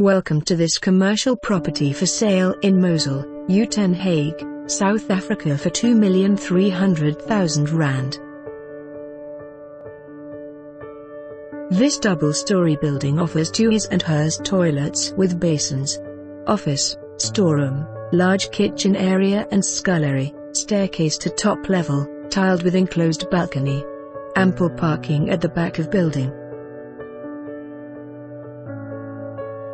Welcome to this commercial property for sale in Mosel, Uitenhage, South Africa for R2,300,000. This double-story building offers two his and hers toilets with basins, office, storeroom, large kitchen area and scullery, staircase to top level, tiled with enclosed balcony. Ample parking at the back of building.